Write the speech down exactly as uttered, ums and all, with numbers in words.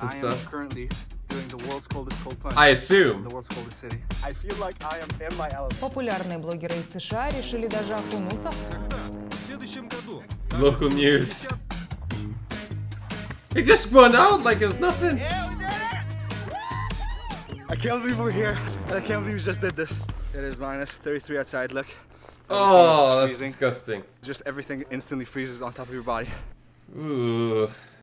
I am stuff. currently doing the world's coldest cold punch. I assume. The world's coldest city. I feel like I am in my element. Популярные блогеры из США решили даже окунуться. В следующем году. Local news. It just went out like it was nothing. I can't believe we're here. I can't believe we just did this. It is minus thirty-three outside. Look. Oh, that's freezing. Disgusting. Just everything instantly freezes on top of your body. Ooh.